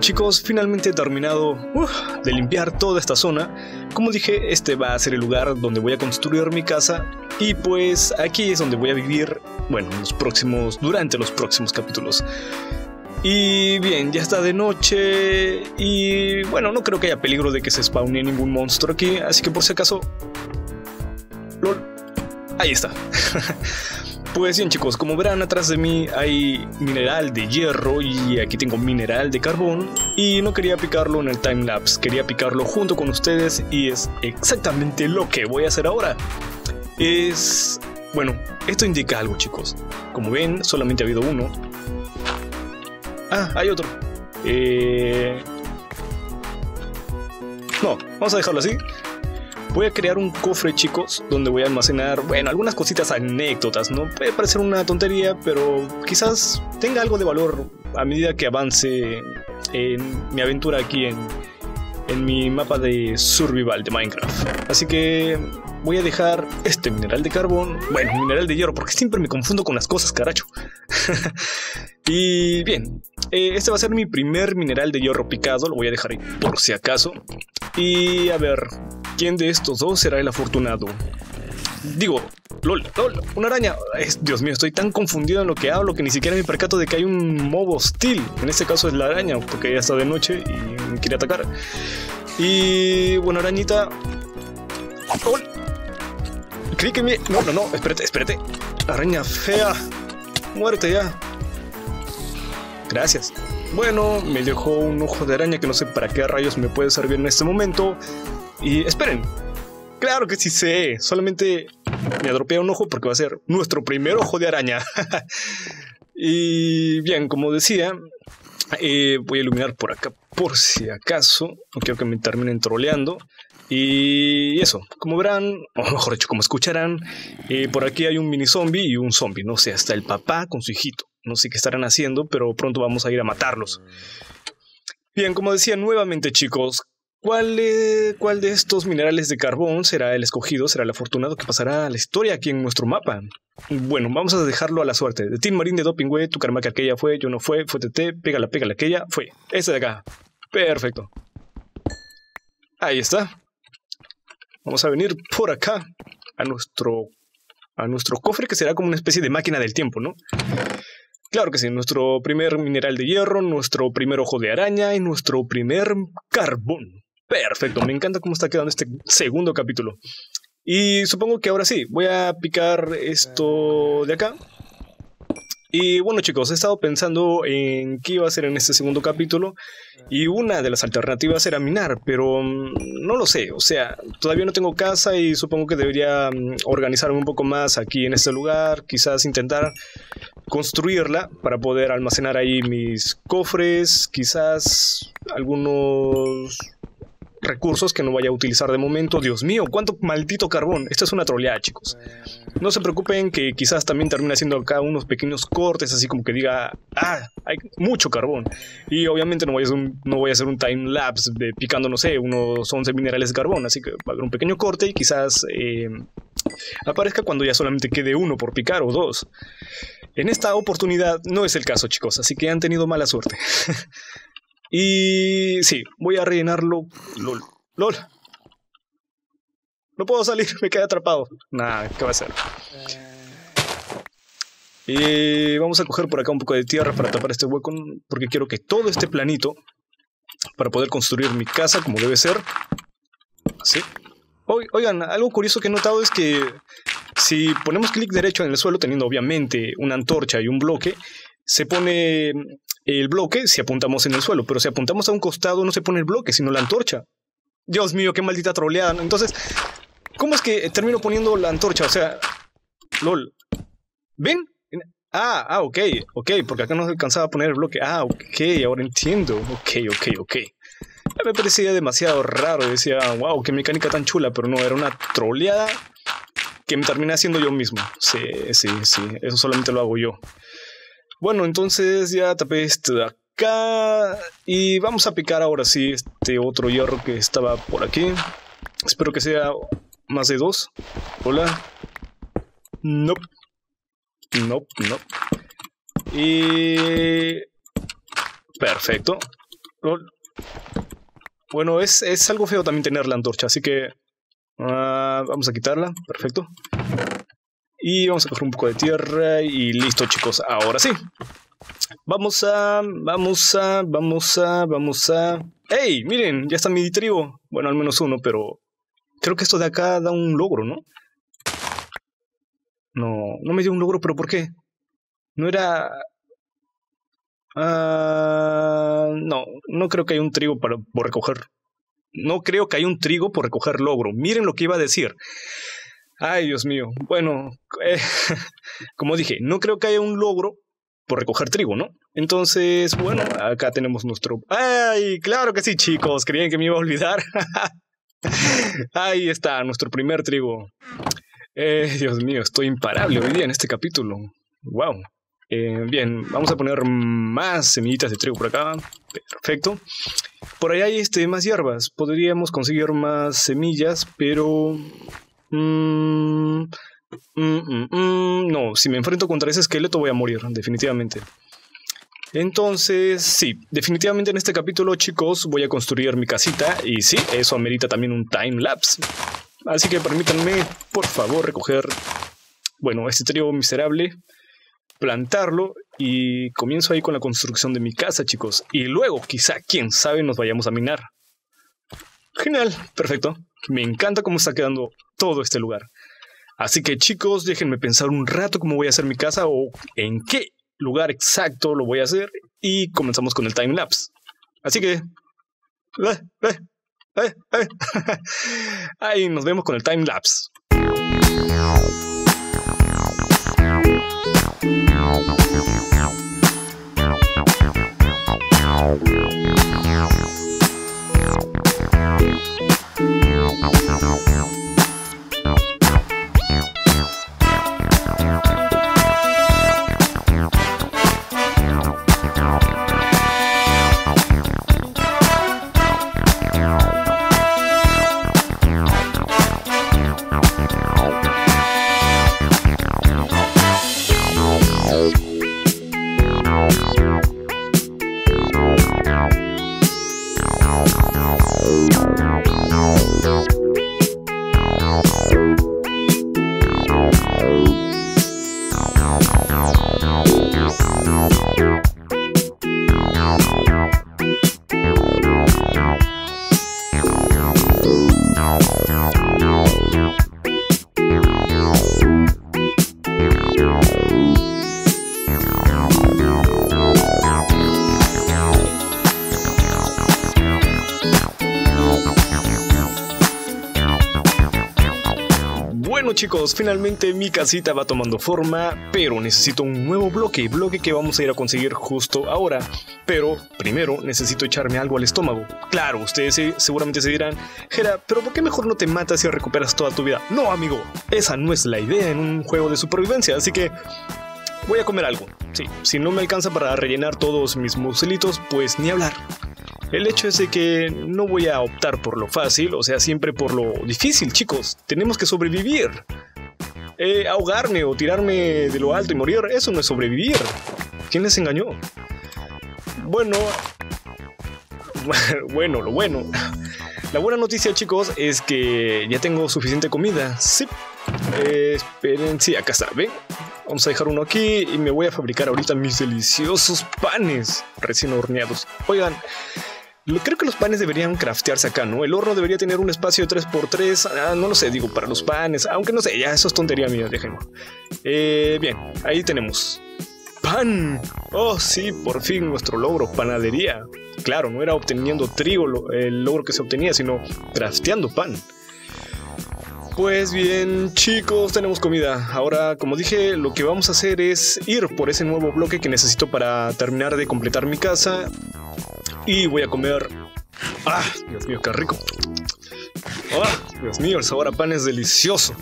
chicos, finalmente he terminado de limpiar toda esta zona. Como dije, este va a ser el lugar donde voy a construir mi casa. Y pues aquí es donde voy a vivir, bueno, durante los próximos capítulos. Y bien, ya está de noche. Y bueno, no creo que haya peligro de que se spawne ningún monstruo aquí. Así que por si acaso... LOL. Ahí está. Pues bien chicos, como verán atrás de mí hay mineral de hierro y aquí tengo mineral de carbón y no quería picarlo en el timelapse, quería picarlo junto con ustedes y es exactamente lo que voy a hacer ahora. Bueno, esto indica algo chicos, como ven solamente ha habido uno. Ah, hay otro. No, vamos a dejarlo así. Voy a crear un cofre, chicos, donde voy a almacenar, bueno, algunas cositas, anécdotas, ¿no? Puede parecer una tontería, pero quizás tenga algo de valor a medida que avance en mi aventura aquí en mi mapa de survival de Minecraft. Así que voy a dejar este mineral de carbón, bueno, mineral de hierro, porque siempre me confundo con las cosas, caracho. Y bien, este va a ser mi primer mineral de hierro picado, lo voy a dejar ahí por si acaso. Y a ver, ¿quién de estos dos será el afortunado? Digo, LOL, una araña. Dios mío, estoy tan confundido en lo que hablo que ni siquiera me percato de que hay un mobo hostil. En este caso es la araña, porque ya está de noche y me quiere atacar. Y bueno, arañita. ¡LOL! Creí que me... No, espérate. Araña fea. Muerte ya. Gracias. Bueno, me dejó un ojo de araña que no sé para qué rayos me puede servir en este momento. Y esperen, claro que sí sé, solamente me atropella un ojo porque va a ser nuestro primer ojo de araña. Y bien, como decía, voy a iluminar por acá por si acaso, no quiero que me terminen troleando. Y eso, como verán, o mejor dicho, como escucharán, por aquí hay un mini zombie y un zombie, no sé, hasta el papá con su hijito. No sé qué estarán haciendo, pero pronto vamos a ir a matarlos. Bien, como decía nuevamente, chicos, ¿cuál de estos minerales de carbón será el escogido? ¿Será el afortunado que pasará a la historia aquí en nuestro mapa? Bueno, vamos a dejarlo a la suerte. De Team Marín, de Dopingüe, tu carmaca aquella fue, yo no fue TT, pégala aquella, fue. Esta de acá. Perfecto. Ahí está. Vamos a venir por acá a nuestro cofre, que será como una especie de máquina del tiempo, ¿no? Claro que sí, nuestro primer mineral de hierro, nuestro primer ojo de araña y nuestro primer carbón. Perfecto, me encanta cómo está quedando este segundo capítulo. Y supongo que ahora sí, voy a picar esto de acá. Y bueno chicos, he estado pensando en qué iba a hacer en este segundo capítulo. Y una de las alternativas era minar, pero no lo sé. O sea, todavía no tengo casa y supongo que debería organizarme un poco más aquí en este lugar. Quizás intentar construirla para poder almacenar ahí mis cofres. Quizás algunos recursos que no vaya a utilizar de momento. Dios mío, cuánto maldito carbón. Esto es una troleada, chicos. No se preocupen que quizás también termine haciendo acá unos pequeños cortes, así como que diga, ah, hay mucho carbón. Y obviamente no voy a hacer un time lapse de picando, no sé, unos 11 minerales de carbón. Así que va a haber un pequeño corte y quizás aparezca cuando ya solamente quede uno por picar o dos. En esta oportunidad no es el caso, chicos, así que han tenido mala suerte. Y sí, voy a rellenarlo. LOL. No puedo salir, me quedé atrapado. Nada, ¿qué va a hacer? Y vamos a coger por acá un poco de tierra para tapar este hueco, porque quiero que todo esté planito para poder construir mi casa como debe ser. Así. Oigan, algo curioso que he notado es que si ponemos clic derecho en el suelo, teniendo obviamente una antorcha y un bloque, se pone el bloque si apuntamos en el suelo, pero si apuntamos a un costado no se pone el bloque, sino la antorcha. Dios mío, qué maldita troleada, ¿no? Entonces, ¿cómo es que termino poniendo la antorcha? O sea, lol. ¿Ven? Ok, porque acá no se alcanzaba a poner el bloque. Ah, ok, ahora entiendo. Ok. Me parecía demasiado raro, decía, wow, qué mecánica tan chula, pero no, era una troleada que me terminé haciendo yo mismo. Sí, eso solamente lo hago yo. Bueno, entonces ya tapé este de acá y vamos a picar ahora sí este otro hierro que estaba por aquí. Espero que sea más de dos. Hola. Nope. Y... perfecto. Bueno, es algo feo también tener la antorcha, así que... vamos a quitarla, perfecto. Y vamos a coger un poco de tierra y listo, chicos. Ahora sí. Vamos a... ¡Ey! Miren, ya está mi trigo. Bueno, al menos uno, pero... creo que esto de acá da un logro, ¿no? No me dio un logro, pero ¿por qué? No era... no creo que haya un trigo por recoger. No creo que haya un trigo por recoger logro. Miren lo que iba a decir. Ay, Dios mío. Bueno, como dije, no creo que haya un logro por recoger trigo, ¿no? Entonces, bueno, acá tenemos nuestro... ¡Ay, claro que sí, chicos! Creían que me iba a olvidar. Ahí está, nuestro primer trigo. Dios mío, estoy imparable hoy día en este capítulo. Wow. Bien, vamos a poner más semillitas de trigo por acá. Perfecto. Por ahí hay más hierbas. Podríamos conseguir más semillas, pero... no, si me enfrento contra ese esqueleto voy a morir, definitivamente. Entonces, sí, definitivamente en este capítulo, chicos, voy a construir mi casita. Y sí, eso amerita también un time-lapse. Así que permítanme, por favor, recoger... bueno, este trigo miserable... plantarlo y comienzo ahí con la construcción de mi casa, chicos. Y luego, quizá, quién sabe, nos vayamos a minar. Genial, perfecto. Me encanta cómo está quedando todo este lugar. Así que, chicos, déjenme pensar un rato cómo voy a hacer mi casa o en qué lugar exacto lo voy a hacer. Y comenzamos con el time-lapse. Así que... ahí nos vemos con el time-lapse. Chicos, finalmente mi casita va tomando forma, pero necesito un nuevo bloque que vamos a ir a conseguir justo ahora. Pero primero necesito echarme algo al estómago. Claro, ustedes seguramente se dirán, Jera, pero ¿por qué mejor no te matas y recuperas toda tu vida? No, amigo, esa no es la idea en un juego de supervivencia, así que voy a comer algo. Sí, si no me alcanza para rellenar todos mis muselitos, pues ni hablar. El hecho es de que no voy a optar por lo fácil, o sea, siempre por lo difícil, chicos. Tenemos que sobrevivir. Ahogarme o tirarme de lo alto y morir, eso no es sobrevivir. ¿Quién les engañó? Bueno. La buena noticia, chicos, es que ya tengo suficiente comida. Sí. Esperen, sí, acá está, ¿ven? Vamos a dejar uno aquí y me voy a fabricar ahorita mis deliciosos panes recién horneados. Oigan... creo que los panes deberían craftearse acá, ¿no? El horno debería tener un espacio de 3x3. No lo sé, digo, para los panes. Aunque no sé, ya eso es tontería mía, déjenlo. Bien, ahí tenemos. ¡Pan! ¡Oh, sí! Por fin nuestro logro, panadería. Claro, no era obteniendo trigo el logro que se obtenía, sino crafteando pan. Pues bien, chicos, tenemos comida. Ahora, como dije, lo que vamos a hacer es ir por ese nuevo bloque que necesito para terminar de completar mi casa. Y voy a comer... ¡Ah! Dios mío, qué rico. ¡Ah! Dios mío, el sabor a pan es delicioso.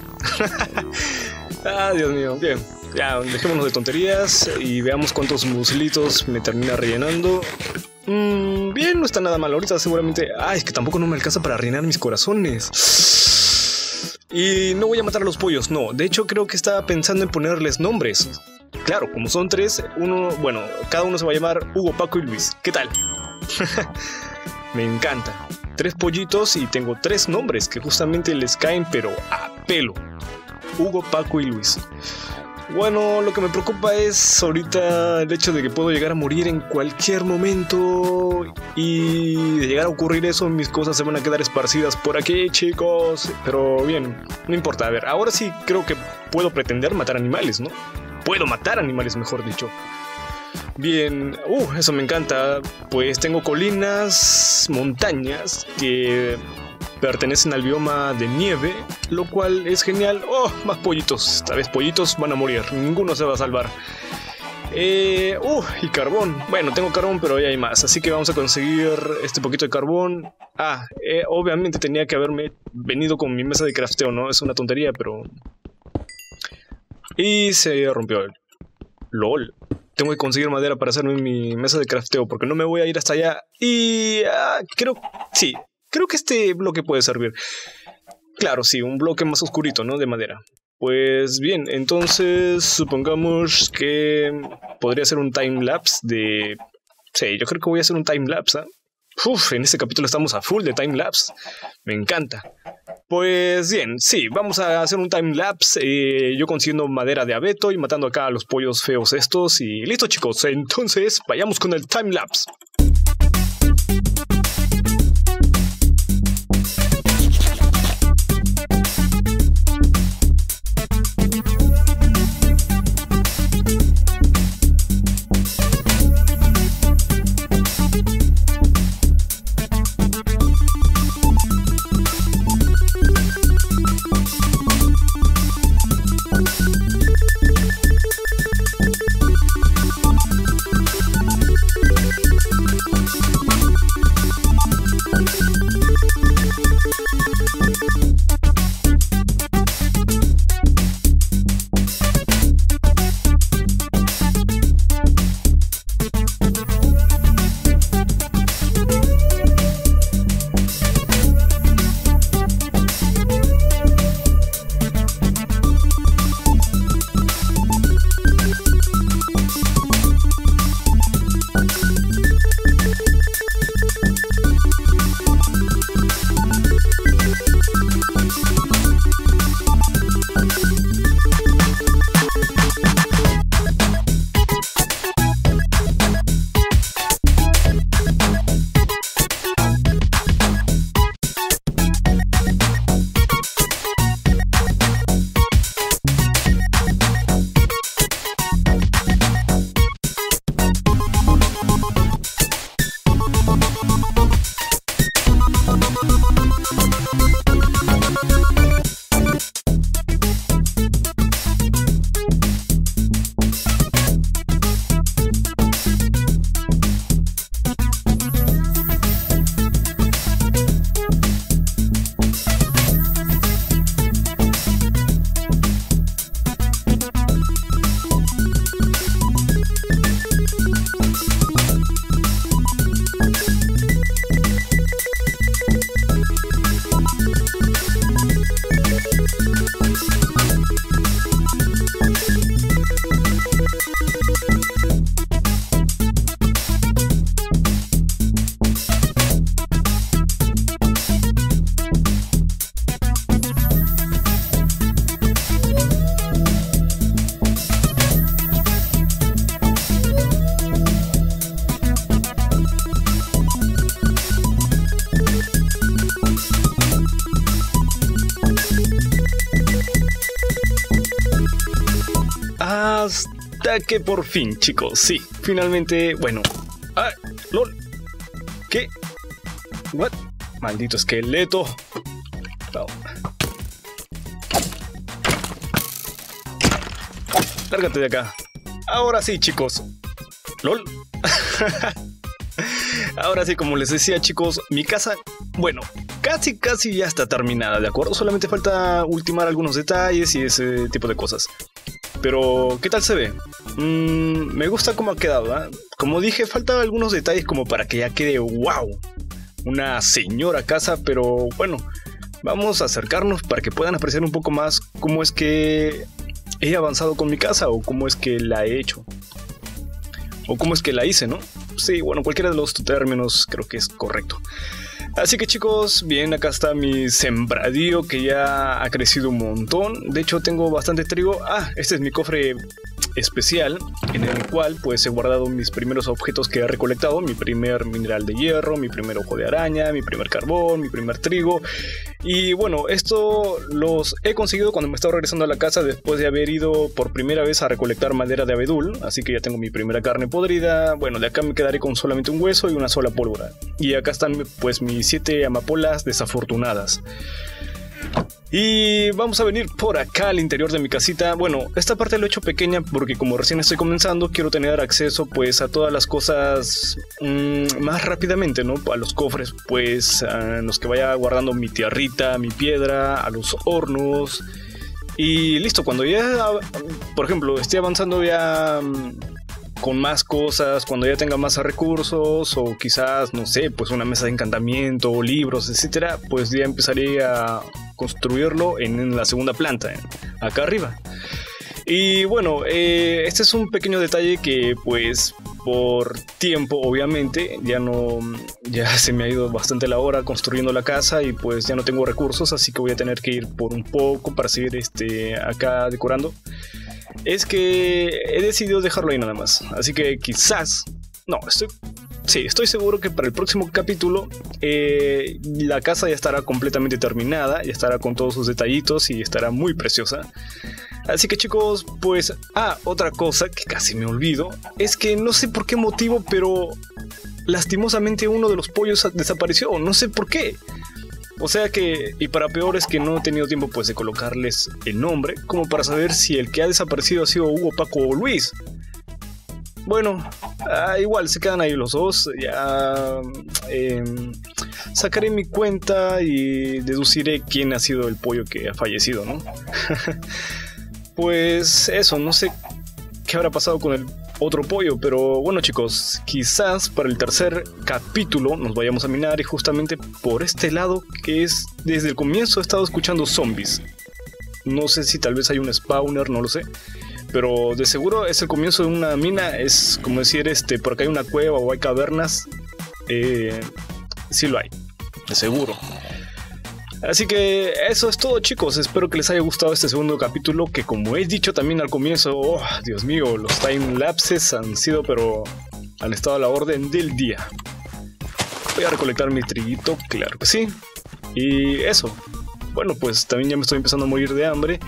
¡Ah, Dios mío! Bien. Ya, dejémonos de tonterías y veamos cuántos muslitos me termina rellenando. Bien, no está nada mal. Ahorita seguramente... ¡Ah! Es que tampoco no me alcanza para rellenar mis corazones. Y no voy a matar a los pollos, no. De hecho, creo que estaba pensando en ponerles nombres. Claro, como son tres, uno... Bueno, cada uno se va a llamar Hugo, Paco y Luis. ¿Qué tal? Me encanta. Tres pollitos y tengo tres nombres que justamente les caen, pero a pelo. Hugo, Paco y Luis. Bueno, lo que me preocupa es ahorita el hecho de que puedo llegar a morir en cualquier momento. Y de llegar a ocurrir eso, mis cosas se van a quedar esparcidas por aquí, chicos. Pero bien, no importa. A ver, ahora sí creo que puedo pretender matar animales, ¿no? Puedo matar animales, mejor dicho. Bien, eso me encanta. Pues tengo colinas, montañas que... pertenecen al bioma de nieve, lo cual es genial. ¡Oh! Más pollitos. Esta vez pollitos van a morir. Ninguno se va a salvar. Y carbón. Bueno, tengo carbón, pero ya hay más. Así que vamos a conseguir este poquito de carbón. Obviamente tenía que haberme venido con mi mesa de crafteo, ¿no? Es una tontería, pero... Y se rompió. LOL. Tengo que conseguir madera para hacerme mi mesa de crafteo, porque no me voy a ir hasta allá. Y... creo... Sí. Creo que este bloque puede servir. Claro, sí, un bloque más oscurito, ¿no? De madera. Pues bien, entonces supongamos que podría hacer un timelapse de... Sí, yo creo que voy a hacer un timelapse, ¿eh? Uf, en este capítulo estamos a full de timelapse. Me encanta. Pues bien, sí, vamos a hacer un timelapse. Yo consiguiendo madera de abeto y matando acá a los pollos feos estos. Y listo, chicos. Entonces, vayamos con el timelapse. resulta que por fin, chicos, sí, finalmente, bueno... ¡Ah! ¡Lol! ¿Qué? ¿What? Maldito esqueleto. Oh. Lárgate de acá. Ahora sí, chicos. ¡Lol! Ahora sí, como les decía, chicos, mi casa, bueno, casi ya está terminada, ¿de acuerdo? Solamente falta ultimar algunos detalles y ese tipo de cosas. Pero, ¿qué tal se ve? Me gusta cómo ha quedado, ¿eh? Como dije, faltan algunos detalles como para que ya quede wow. Una señora casa, pero bueno, vamos a acercarnos para que puedan apreciar un poco más cómo es que he avanzado con mi casa o cómo es que la he hecho. O cómo es que la hice, ¿no? Sí, bueno, cualquiera de los términos creo que es correcto. Así que chicos, bien, acá está mi sembradío que ya ha crecido un montón. De hecho, tengo bastante trigo. Ah, este es mi cofre especial en el cual pues he guardado mis primeros objetos que he recolectado. Mi primer mineral de hierro, mi primer ojo de araña, mi primer carbón, mi primer trigo. Y bueno, esto los he conseguido cuando me estaba regresando a la casa después de haber ido por primera vez a recolectar madera de abedul. Así que ya tengo mi primera carne podrida. Bueno, de acá me quedaré con solamente un hueso y una sola pólvora. Y acá están pues mis 7 amapolas desafortunadas. Y vamos a venir por acá al interior de mi casita. Bueno, esta parte lo he hecho pequeña porque como recién estoy comenzando, quiero tener acceso pues a todas las cosas más rápidamente, ¿no? A los cofres pues en los que vaya guardando mi tierrita, mi piedra, a los hornos. Y listo, cuando ya, por ejemplo, esté avanzando ya con más cosas, cuando ya tenga más recursos o quizás, no sé, pues una mesa de encantamiento o libros, etcétera, pues ya empezaré a construirlo en la segunda planta, acá arriba. Y bueno, este es un pequeño detalle que pues por tiempo obviamente ya se me ha ido bastante la hora construyendo la casa y pues ya no tengo recursos, así que voy a tener que ir por un poco para seguir acá decorando. Es que he decidido dejarlo ahí nada más. Así que quizás... No, estoy seguro que para el próximo capítulo la casa ya estará completamente terminada. Ya estará con todos sus detallitos y estará muy preciosa. Así que chicos, pues... Ah, otra cosa que casi me olvido. Es que no sé por qué motivo, pero... Lastimosamente uno de los pollos desapareció. No sé por qué. O sea que, y para peor es que no he tenido tiempo pues de colocarles el nombre, como para saber si el que ha desaparecido ha sido Hugo, Paco o Luis. Bueno, igual se quedan ahí los dos, ya sacaré mi cuenta y deduciré quién ha sido el pollo que ha fallecido, ¿no? Pues eso, no sé qué habrá pasado con el otro pollo, pero bueno chicos, quizás para el tercer capítulo nos vayamos a minar y justamente por este lado que es desde el comienzo he estado escuchando zombies. No sé si tal vez hay un spawner, no lo sé, pero de seguro es el comienzo de una mina, es como decir por acá hay una cueva o hay cavernas, sí lo hay, de seguro. Así que eso es todo chicos, espero que les haya gustado este segundo capítulo que como he dicho también al comienzo, oh Dios mío, los time lapses han estado a la orden del día. Voy a recolectar mi triguito, claro que sí, y eso, bueno pues también ya me estoy empezando a morir de hambre.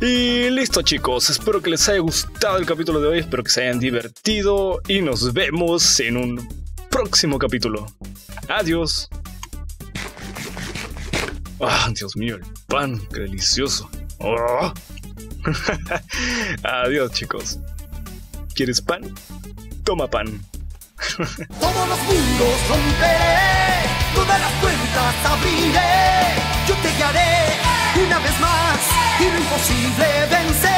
Y listo chicos, espero que les haya gustado el capítulo de hoy, espero que se hayan divertido y nos vemos en un próximo capítulo. Adiós. ¡Ah, oh, Dios mío, el pan! ¡Qué delicioso! Oh. Adiós, chicos. ¿Quieres pan? Toma pan. Todos los mundos romperé, todas las puertas abriré. Yo te guiaré una vez más y lo imposible venceré.